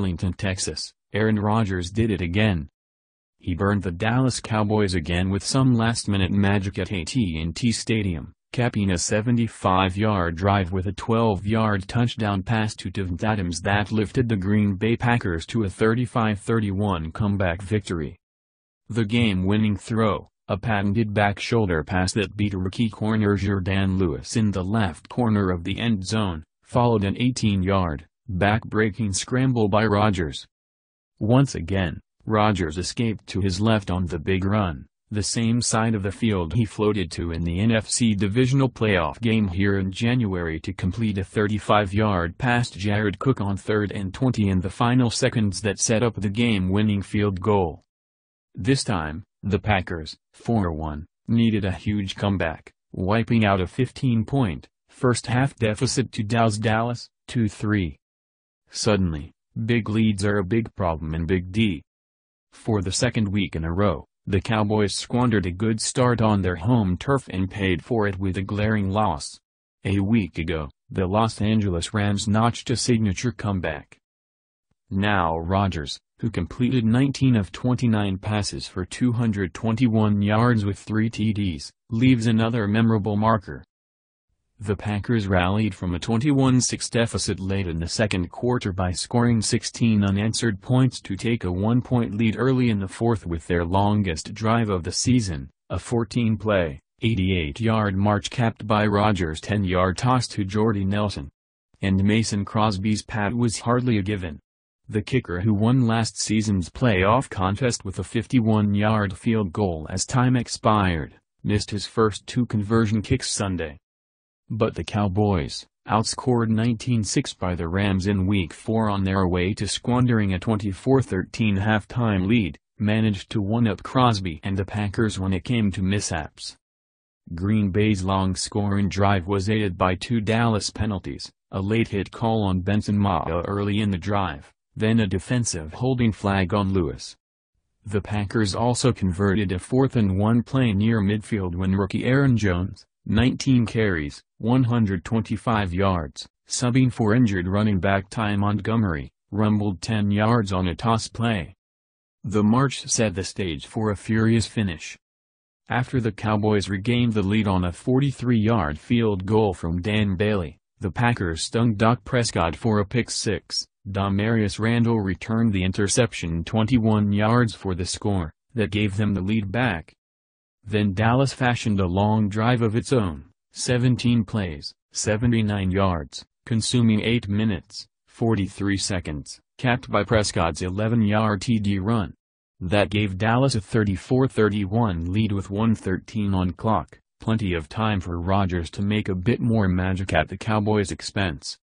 Arlington, Texas, Aaron Rodgers did it again. He burned the Dallas Cowboys again with some last-minute magic at AT&T Stadium, capping a 75-yard drive with a 12-yard touchdown pass to Davante Adams that lifted the Green Bay Packers to a 35-31 comeback victory. The game-winning throw, a patented back shoulder pass that beat rookie corner Jordan Lewis in the left corner of the end zone, followed an 18-yard, back-breaking scramble by Rodgers. Once again, Rodgers escaped to his left on the big run, the same side of the field he floated to in the NFC Divisional Playoff game here in January to complete a 35-yard pass to Jared Cook on 3rd and 20 in the final seconds that set up the game-winning field goal. This time, the Packers, 4-1, needed a huge comeback, wiping out a 15-point, first-half deficit to Dallas, 2-3. Suddenly, big leads are a big problem in Big D. For the second week in a row, the Cowboys squandered a good start on their home turf and paid for it with a glaring loss. A week ago, the Los Angeles Rams notched a signature comeback. Now Rodgers, who completed 19 of 29 passes for 221 yards with 3 TDs, leaves another memorable marker. The Packers rallied from a 21-6 deficit late in the second quarter by scoring 16 unanswered points to take a 1-point lead early in the fourth with their longest drive of the season, a 14-play, 88-yard march capped by Rodgers' 10-yard toss to Jordy Nelson. And Mason Crosby's pat was hardly a given. The kicker who won last season's playoff contest with a 51-yard field goal as time expired, missed his first 2 conversion kicks Sunday. But the Cowboys, outscored 19-6 by the Rams in Week 4 on their way to squandering a 24-13 halftime lead, managed to one-up Crosby and the Packers when it came to mishaps. Green Bay's long scoring drive was aided by 2 Dallas penalties, a late hit call on Benson Mata early in the drive, then a defensive holding flag on Lewis. The Packers also converted a 4th-and-1 play near midfield when rookie Aaron Jones, 19 carries, 125 yards, subbing for injured running back Ty Montgomery, rumbled 10 yards on a toss play. The march set the stage for a furious finish. After the Cowboys regained the lead on a 43-yard field goal from Dan Bailey, the Packers stung Dak Prescott for a pick six. Damarius Randall returned the interception 21 yards for the score, that gave them the lead back. Then Dallas fashioned a long drive of its own, 17 plays, 79 yards, consuming 8 minutes, 43 seconds, capped by Prescott's 11-yard TD run. That gave Dallas a 34-31 lead with 1:13 on clock, plenty of time for Rodgers to make a bit more magic at the Cowboys' expense.